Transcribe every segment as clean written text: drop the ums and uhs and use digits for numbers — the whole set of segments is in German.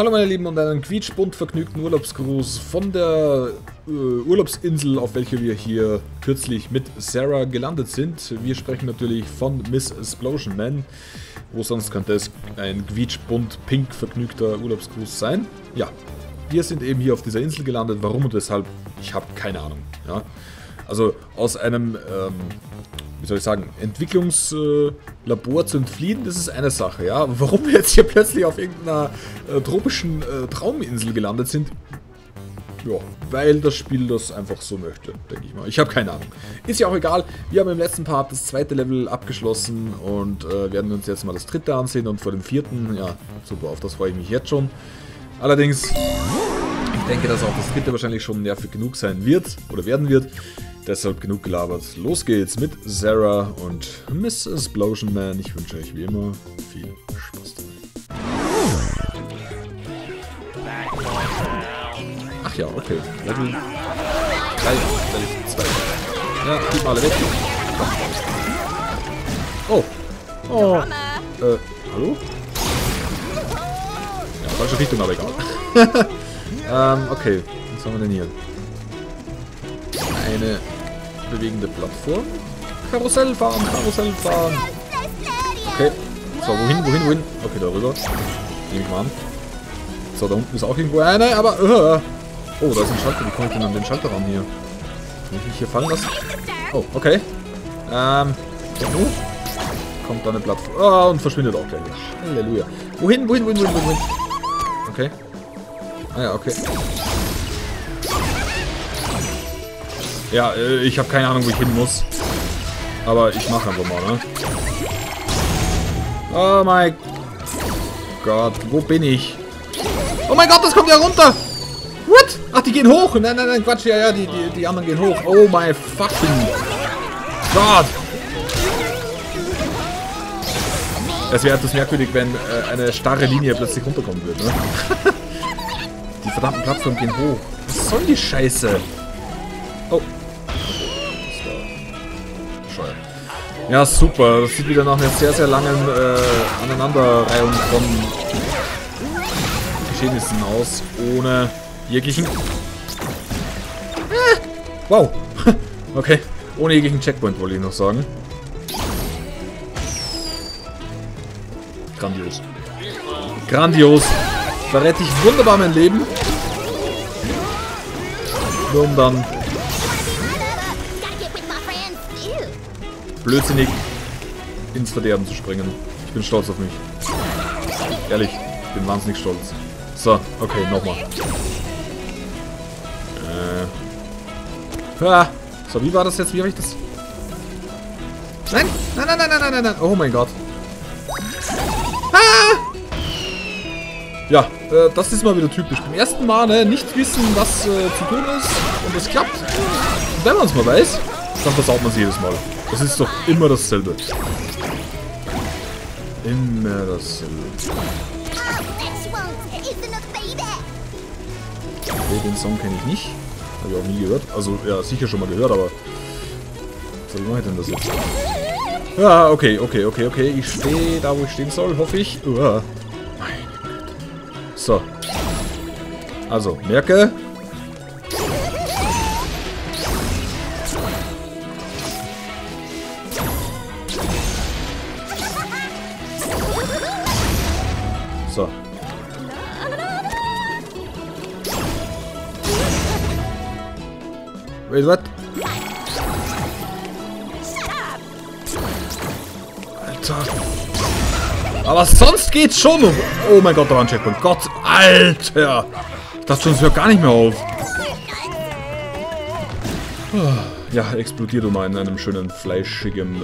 Hallo meine Lieben und einen quietschbunt vergnügten Urlaubsgruß von der Urlaubsinsel, auf welcher wir hier kürzlich mit Sarah gelandet sind. Wir sprechen natürlich von Ms. Splosion Man. Wo sonst könnte es ein quietschbunt pink vergnügter Urlaubsgruß sein? Ja, wir sind eben hier auf dieser Insel gelandet. Warum und weshalb? Ich habe keine Ahnung. Ja? Also aus einem, wie soll ich sagen, Entwicklungslabor zu entfliehen, das ist eine Sache, ja. Warum wir jetzt hier plötzlich auf irgendeiner tropischen Trauminsel gelandet sind, ja, weil das Spiel das einfach so möchte, denke ich mal. Ich habe keine Ahnung. Ist ja auch egal, wir haben im letzten Part das zweite Level abgeschlossen und werden uns jetzt mal das dritte ansehen und vor dem vierten, ja, super, auf das freue ich mich jetzt schon. Allerdings, ich denke, dass auch das dritte wahrscheinlich schon nervig genug sein wird, oder werden wird. Deshalb genug gelabert. Los geht's mit Sarah und Ms. Splosion Man. Ich wünsche euch wie immer viel Spaß dabei. Ach ja, okay. Level 3, Level 2. Ja, gib mal alle weg. Oh. Oh. Hallo? Ja, falsche Richtung, aber egal. Okay. Was haben wir denn hier? Eine bewegende Plattform. Karussell fahren, Karussell fahren. Okay. So, wohin? Okay, darüber. Nehme ich mal an. So, da unten ist auch irgendwo eine, aber... Oh, da ist ein Schalter. Wie komme ich denn an den Schalter ran hier? Kann ich mich hier fallen lassen? Oh, okay. Kommt da eine Plattform. Oh, und verschwindet auch gleich. Halleluja. Wohin? Okay. Ah ja, okay. Ja, ich habe keine Ahnung, wo ich hin muss. Aber ich mache einfach mal, ne? Oh mein Gott, wo bin ich? Oh mein Gott, das kommt ja runter! What? Ach, die gehen hoch! Nein, Quatsch, ja, die anderen gehen hoch. Oh mein fucking Gott! Es wäre etwas merkwürdig, wenn eine starre Linie plötzlich runterkommen würde, ne? Die verdammten Plattformen gehen hoch. Was soll die Scheiße? Oh. Das war scheuer. Ja, super. Das sieht wieder nach einer sehr, sehr langen Aneinanderreihung von Geschehnissen aus. Ohne jeglichen... Wow. Okay. Ohne jeglichen Checkpoint, wollte ich noch sagen. Grandios. Grandios. Da rette ich wunderbar mein Leben. Nur um dann... blödsinnig ins Verderben zu springen. Ich bin stolz auf mich. Ehrlich, ich bin wahnsinnig stolz. So, okay, nochmal. So, wie war das jetzt? Wie habe ich das? Nein. Oh mein Gott. Ja, das ist mal wieder typisch. Beim ersten Mal, ne, nicht wissen, was zu tun ist. Und es klappt. Und wenn man es mal weiß, dann versaut man es jedes Mal. Das ist doch immer dasselbe. Immer dasselbe. Okay, den Song kenne ich nicht. Habe ich auch nie gehört. Also, ja, sicher schon mal gehört, aber... was mache ich denn das jetzt? Ja, okay. Ich stehe da, wo ich stehen soll, hoffe ich. Uah. Meine Güte. So. Also, merke... so. Wait, what? Alter. Aber sonst geht's schon. Oh mein Gott, da war ein Checkpoint. Gott, Alter. Das hört gar nicht mehr auf. Ja, explodiert immer in einem schönen fleischigen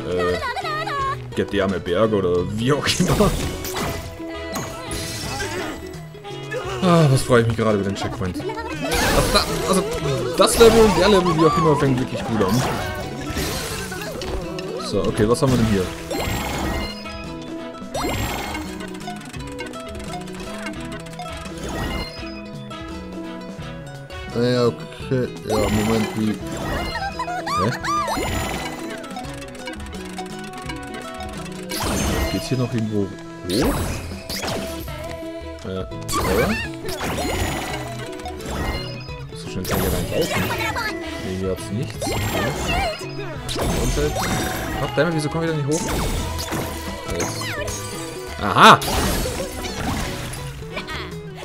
Gedärmeberg oder wie auch immer. Ah, was freue ich mich gerade über den Checkpoint. Also, das Level und der Level, wie auch immer, fängt wirklich gut an. So, okay, was haben wir denn hier? Ja, okay. Ja, Moment, wie... hä? Geht's hier noch irgendwo hoch? Sarah? So schnell kann der da nicht aufnehmen. Nee, hier hat's nichts. Und halt. Ach, damn, wieso kommen wir da nicht hoch? Aha!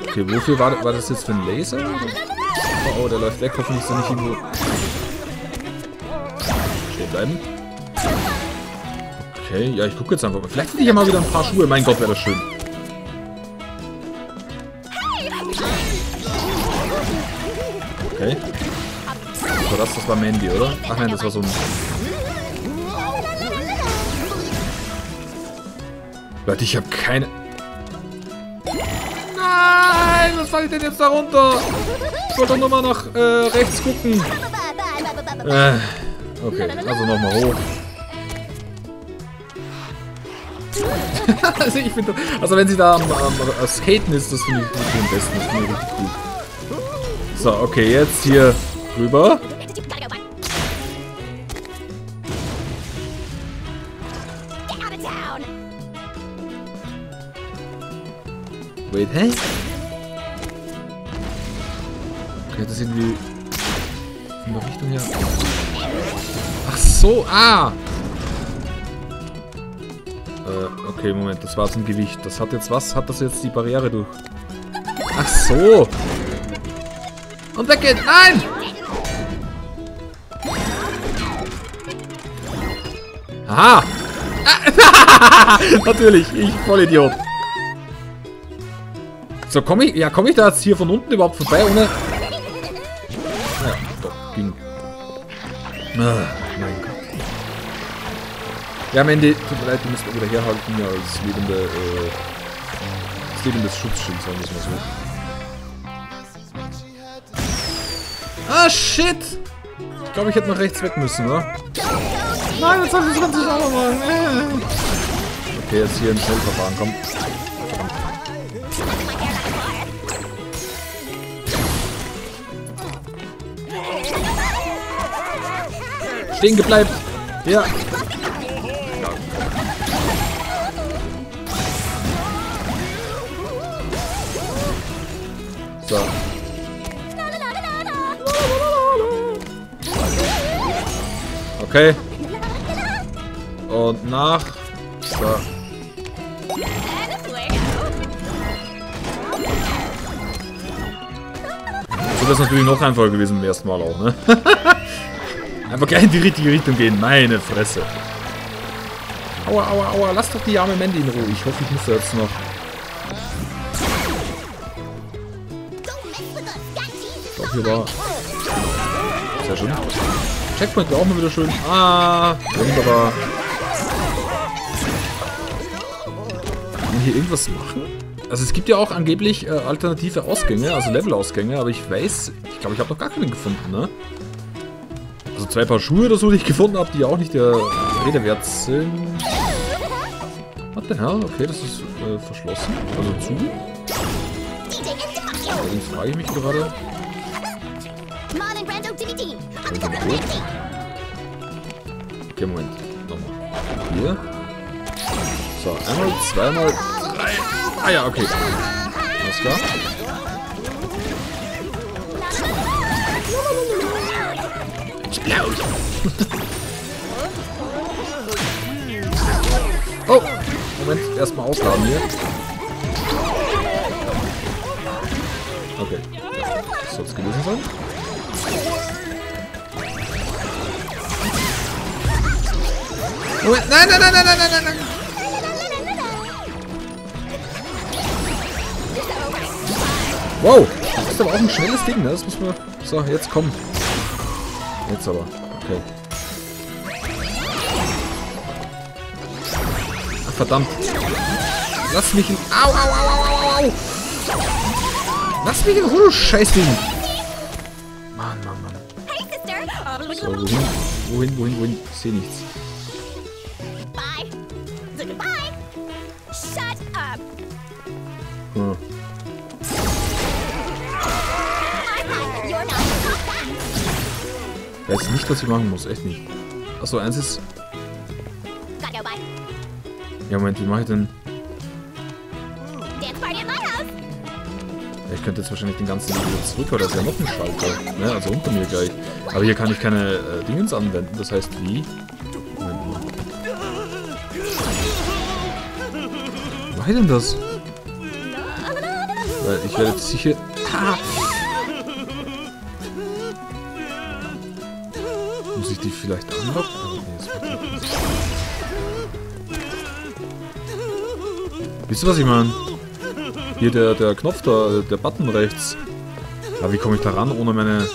Okay, wofür war das jetzt für ein Laser? Oh, der läuft weg, hoffentlich ist er nicht irgendwo. Stehen bleiben. Okay, ja, ich gucke jetzt einfach mal. Vielleicht finde ich ja mal wieder ein paar Schuhe. Mein Gott, wäre das schön. Okay. So, das war Mandy, oder? Ach nein, das war so ein... Leute, ich habe keine... Nein, was falle ich denn jetzt da runter? Ich wollte doch nochmal nach rechts gucken. Okay, also nochmal hoch. Also ich finde, also wenn sie da am Skaten ist, das finde ich gut am besten. Das finde ich richtig gut. So, okay, jetzt hier rüber. Wait, hä? Okay, das ist irgendwie in der Richtung her. Ach so, ah! Okay, Moment, das war zum Gewicht. Das hat jetzt was? Hat das jetzt die Barriere durch? Ach so! Und weg geht's! Nein! Aha! Ah. Natürlich, ich Vollidiot. So, komme ich... Ja, komme ich da jetzt hier von unten überhaupt vorbei, ohne... Ja, doch, ging. Ah, mein Gott. Ja, Mandy, tut mir leid, du musst wieder herhalten, ja, als lebendes Schutzschild, sagen wir es mal so. Ah, shit! Ich glaube, ich hätte nach rechts weg müssen, oder? Nein, jetzt habe ich das Ganze auch mal. Okay, jetzt hier im Schnellverfahren, komm. Stehen gebleibt! Ja! So. Okay. Und nach. So. So, das ist natürlich noch einfacher gewesen beim ersten Mal auch, ne? Einfach gleich in die richtige Richtung gehen. Meine Fresse. Aua, aua, aua. Lass doch die arme Mandy in Ruhe. Ich hoffe, ich muss da jetzt noch. Doch, hier war. Sehr schön. Checkpoint war auch mal wieder schön. Ah, wunderbar. Kann man hier irgendwas machen? Also es gibt ja auch angeblich alternative Ausgänge, also Levelausgänge, aber ich weiß, ich glaube, ich habe noch gar keinen gefunden, ne? Also zwei Paar Schuhe oder so, die ich gefunden habe, die ja auch nicht der Rede wert sind. What the hell? Okay, das ist verschlossen. Also zu. Deswegen frage ich mich gerade. Okay, Moment. Nochmal. Hier. So, einmal, zweimal, drei. Ah ja, okay. Alles klar. Oh! Moment, erstmal ausladen hier. Okay. Das soll es gewesen sein. Nein, nein, nein, nein, nein, nein, nein. Wow, das ist aber auch ein schnelles Ding, ne? Das muss man... So, jetzt komm. Jetzt aber. Okay. Ach, verdammt. Lass mich in... Au, au, au, au, au. Lass mich in Ruhe, Scheißding. Mann, Mann, Mann. So, wohin? Wohin, wohin, wohin? Ich sehe nichts. Hm. Ich weiß nicht, was ich machen muss, echt nicht. Achso, eins ist... Ja, Moment, wie mache ich denn? Ich könnte jetzt wahrscheinlich den ganzen Weg wieder zurück, weil da ist ja noch ein Schalter. Ja, also unter mir gleich. Aber hier kann ich keine Dingens anwenden. Das heißt, wie? Moment mal. War denn das? Weil ich werde jetzt sicher... Ah! Muss ich die vielleicht anlocken? Wisst ihr, was ich meine? Hier der Knopf da, der Button rechts. Aber wie komme ich da ran ohne meine...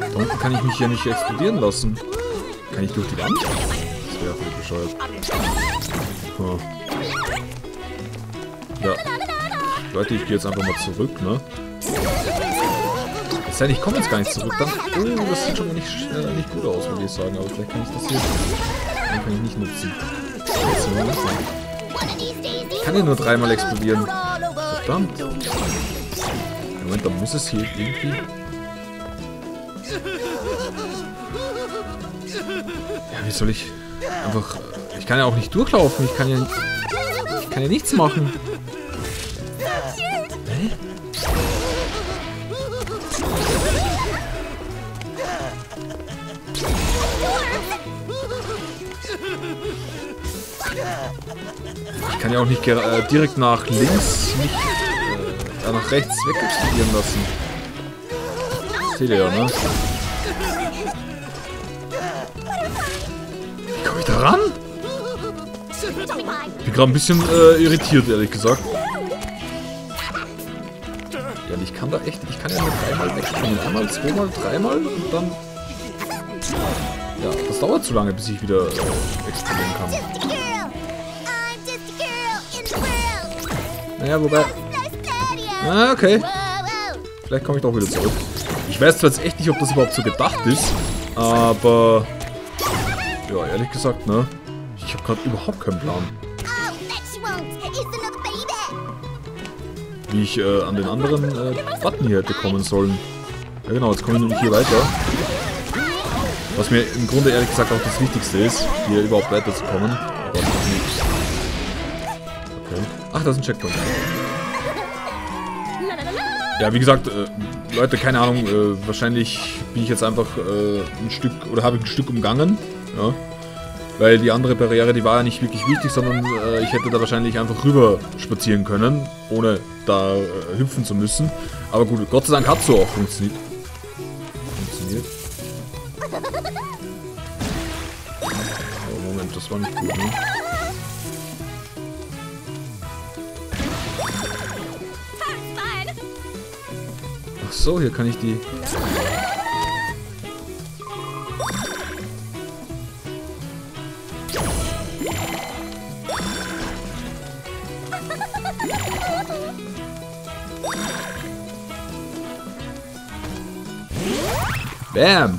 Da unten kann ich mich ja nicht explodieren lassen. Kann ich durch die Wand? Das wäre völlig bescheuert. Oh. Ja. Leute, ich gehe jetzt einfach mal zurück, ne? Das heißt, ich komme jetzt gar nicht zurück. Dann, oh, das sieht schon mal nicht gut aus, würde ich sagen. Aber vielleicht kann ich das hier... Dann kann ich nicht nutzen. Ich kann ja nur dreimal explodieren. Verdammt. Moment, dann muss es hier irgendwie... Ja, wie soll ich... Einfach... Ich kann ja auch nicht durchlaufen. Ich kann ja nichts machen. Hä? Ich kann ja auch nicht direkt nach links, nach rechts weg explodieren lassen. Seht ihr ja, ne? Wie komme ich da ran? Ich bin gerade ein bisschen irritiert, ehrlich gesagt. Ja, ich kann da echt, ich kann ja nur dreimal wegspringen. Einmal, zweimal, dreimal und dann... Ja, das dauert zu lange, bis ich wieder explodieren kann. Naja, wobei... Ah, okay. Vielleicht komme ich doch wieder zurück. Ich weiß zwar jetzt echt nicht, ob das überhaupt so gedacht ist, aber... Ja, ehrlich gesagt, ne? Ich habe gerade überhaupt keinen Plan. Wie ich an den anderen Button hier hätte kommen sollen. Ja genau, jetzt komme ich nämlich hier weiter. Was mir im Grunde ehrlich gesagt auch das Wichtigste ist, hier überhaupt weiterzukommen. Aber ach, das ist ein Checkpoint. Ja, wie gesagt, Leute, keine Ahnung, wahrscheinlich bin ich jetzt einfach ein Stück, oder habe ich ein Stück umgangen, ja, weil die andere Barriere, die war ja nicht wirklich wichtig, sondern ich hätte da wahrscheinlich einfach rüber spazieren können, ohne da hüpfen zu müssen, aber gut, Gott sei Dank hat so auch funktioniert. Oh, Moment, das war nicht gut, ne? Ach so, hier kann ich die... Bam!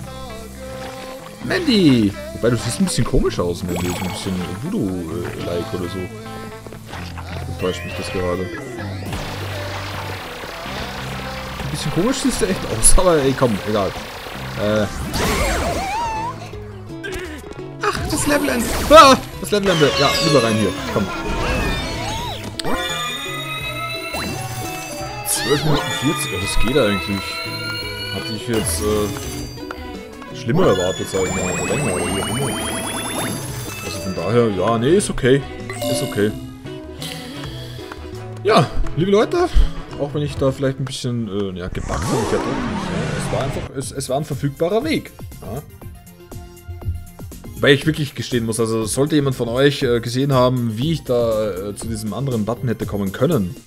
Mandy! Wobei, du siehst ein bisschen komisch aus, Mandy. Ein bisschen Voodoo-like oder so. Das täuscht mich das gerade. Bisschen komisch siehst du echt aus, aber ey, komm, egal. Ach, das Levelende. Ah, das Levelende. Ja, lieber rein hier. Komm. 12 Minuten 40. Oh, das geht eigentlich. Hatte ich jetzt schlimmer erwartet, sag ich mal. Oder länger, oder wie auch immer. Also von daher, ja, nee, ist okay. Ist okay. Ja, liebe Leute. Auch wenn ich da vielleicht ein bisschen ja, gebackt habe, ich hatte es war einfach, es war ein verfügbarer Weg. Ja. Weil ich wirklich gestehen muss, also sollte jemand von euch gesehen haben, wie ich da zu diesem anderen Button hätte kommen können.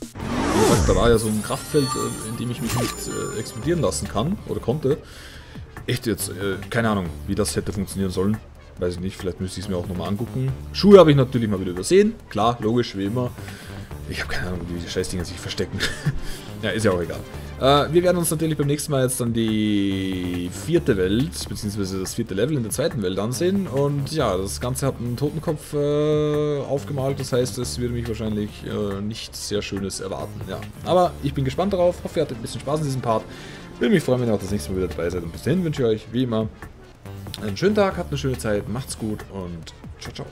Wie gesagt, da war ja so ein Kraftfeld, in dem ich mich nicht explodieren lassen kann oder konnte. Echt jetzt, keine Ahnung, wie das hätte funktionieren sollen. Weiß ich nicht, vielleicht müsste ich es mir auch nochmal angucken. Schuhe habe ich natürlich mal wieder übersehen, klar, logisch, wie immer. Ich habe keine Ahnung, wie die Scheißdinger sich verstecken. Ja, ist ja auch egal. Wir werden uns natürlich beim nächsten Mal jetzt dann die vierte Welt, beziehungsweise das vierte Level in der zweiten Welt ansehen. Und ja, das Ganze hat einen Totenkopf aufgemalt. Das heißt, es würde mich wahrscheinlich nichts sehr Schönes erwarten. Ja, aber ich bin gespannt darauf. Hoffe, ihr hattet ein bisschen Spaß in diesem Part. Würde mich freuen, wenn ihr auch das nächste Mal wieder dabei seid. Und bis dahin wünsche ich euch, wie immer, einen schönen Tag, habt eine schöne Zeit, macht's gut und ciao, ciao.